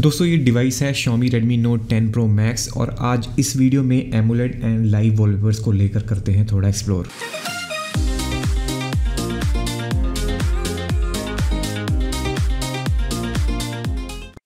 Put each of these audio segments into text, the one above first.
दोस्तों ये डिवाइस है Xiaomi Redmi Note 10 Pro Max और आज इस वीडियो में AMOLED एंड लाइव वॉलपेपर्स को लेकर करते हैं थोड़ा एक्सप्लोर।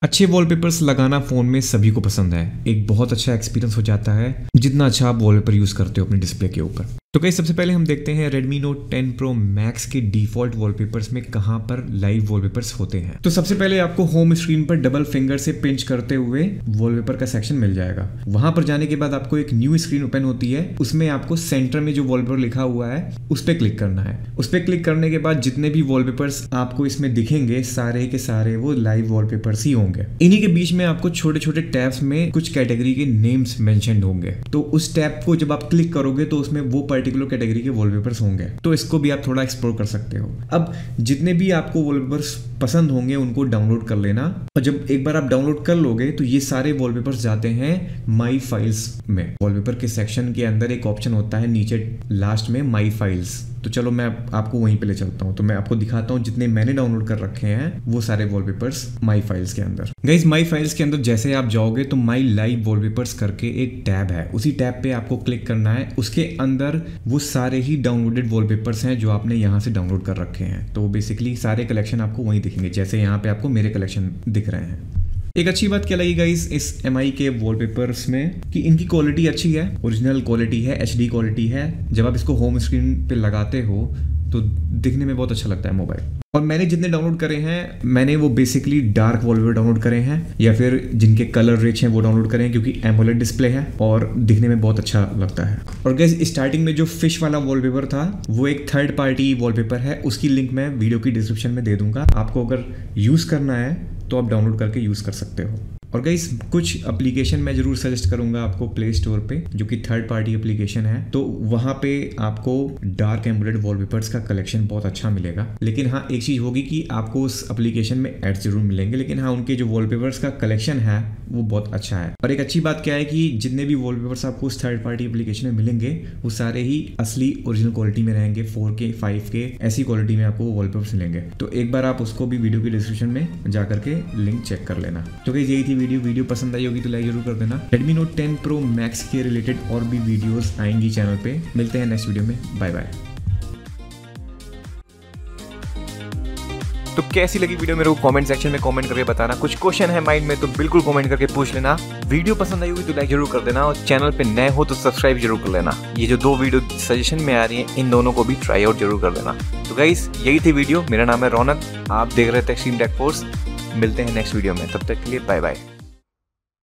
अच्छे वॉलपेपर्स लगाना फ़ोन में सभी को पसंद है, एक बहुत अच्छा एक्सपीरियंस हो जाता है जितना अच्छा आप वॉलपेपर यूज़ करते हो अपने डिस्प्ले के ऊपर। तो गाइस सबसे पहले हम देखते हैं Redmi Note 10 Pro Max के डिफ़ॉल्ट वॉलपेपर्स में कहाँ पर लाइव वॉलपेपर्स होते हैं। तो सबसे पहले आपको होम स्क्रीन पर डबल फिंगर से पिंच करते हुए वॉलपेपर का सेक्शन मिल जाएगा। वहाँ पर जाने के बाद आपको एक न्यू स्क्रीन ओपन होती है, उसमें आपको सेंटर में जो वॉलपेपर लिखा हुआ है उस पर क्लिक करना है। उस पर क्लिक करने के बाद जितने भी वॉलपेपर्स आपको इसमें दिखेंगे सारे के सारे वो लाइव वॉलपेपर्स ही होंगे। इन्हीं के बीच में आपको छोटे छोटे टैब्स में कुछ कैटेगरी के नेम्स मेंशन होंगे, तो उस टैब को जब आप क्लिक करोगे तो उसमें वो पर्टिकुलर कैटेगरी के वॉलपेपर्स होंगे। तो इसको भी आप थोड़ा एक्सप्लोर कर सकते हो। अब जितने भी आपको वॉलपेपर्स पसंद होंगे उनको डाउनलोड कर लेना, और जब एक बार आप डाउनलोड कर लोगे तो ये सारे वॉलपेपर्स जाते हैं माई फाइल्स में। वॉलपेपर के सेक्शन के अंदर एक ऑप्शन होता है नीचे लास्ट में माई फाइल्स, तो चलो मैं आपको वहीं पे ले चलता हूँ। तो मैं आपको दिखाता हूँ जितने मैंने डाउनलोड कर रखे हैं वो सारे वॉलपेपर्स माई फाइल्स के अंदर। गाइस माई फाइल्स के अंदर जैसे आप जाओगे तो माई लाइव वॉलपेपर्स करके एक टैब है, उसी टैब पे आपको क्लिक करना है। उसके अंदर वो सारे ही डाउनलोडेड वॉलपेपर्स हैं जो आपने यहाँ से डाउनलोड कर रखे हैं। तो बेसिकली सारे कलेक्शन आपको वहीं दिखेंगे, जैसे यहाँ पे आपको मेरे कलेक्शन दिख रहे हैं। एक अच्छी बात क्या लगी गाइस इस MI के वॉलपेपर्स में कि इनकी क्वालिटी अच्छी है, ओरिजिनल क्वालिटी है, HD क्वालिटी है। जब आप इसको होम स्क्रीन पे लगाते हो तो दिखने में बहुत अच्छा लगता है मोबाइल। और मैंने जितने डाउनलोड करे हैं मैंने वो बेसिकली डार्क वॉलपेपर डाउनलोड करे हैं या फिर जिनके कलर रिच हैं वो डाउनलोड करे हैं, क्योंकि AMOLED डिस्प्ले है और दिखने में बहुत अच्छा लगता है। और गाइस स्टार्टिंग में जो फिश वाला वॉलपेपर था वो एक थर्ड पार्टी वॉलपेपर है, उसकी लिंक मैं वीडियो की डिस्क्रिप्शन में दे दूंगा। आपको अगर यूज़ करना है तो आप डाउनलोड करके यूज़ कर सकते हो। और गाइस कुछ एप्लीकेशन मैं ज़रूर सजेस्ट करूंगा आपको प्ले स्टोर पे, जो कि थर्ड पार्टी एप्लीकेशन है, तो वहाँ पे आपको डार्क एम्बोलेड वॉलपेपर्स का कलेक्शन बहुत अच्छा मिलेगा। लेकिन हाँ एक चीज़ होगी कि आपको उस एप्लीकेशन में एड्स जरूर मिलेंगे, लेकिन हाँ उनके जो वॉलपेपर्स का कलेक्शन है वो बहुत अच्छा है। और एक अच्छी बात क्या है कि जितने भी वॉलपेपर्स आपको उस थर्ड पार्टी एप्लीकेशन में मिलेंगे वो सारे ही असली ओरिजिनल क्वालिटी में रहेंगे, 4K 5K ऐसी क्वालिटी में आपको वॉलपेपर्स मिलेंगे। तो एक बार आप उसको भी वीडियो की डिस्क्रिप्शन में जा करके लिंक चेक कर लेना। तो गाइस यही थी वीडियो पसंद आई होगी तो लाइक जरूर कर देना। Redmi Note 10 Pro Max के रिलेटेड और भी वीडियोस आएंगी चैनल पे। मिलते हैं नेक्स्ट वीडियो में, बाय बाय। तो कैसी लगी वीडियो मेरे को कमेंट सेक्शन में कमेंट करके बताना। कुछ क्वेश्चन है माइंड में तो बिल्कुल कमेंट करके पूछ लेना। वीडियो पसंद आई होगी तो लाइक जरूर कर देना और चैनल पे नए हो तो सब्सक्राइब जरूर कर लेना। ये जो दो वीडियो सजेशन में आ रही है इन दोनों को भी ट्राई आउट जरूर कर देना। तो गाइस यही थी वीडियो, मेरा नाम है रौनक, आप देख रहे थे एक्सट्रीम टेक फोर्स। मिलते हैं नेक्स्ट वीडियो में, तब तक के लिए बाय बाय।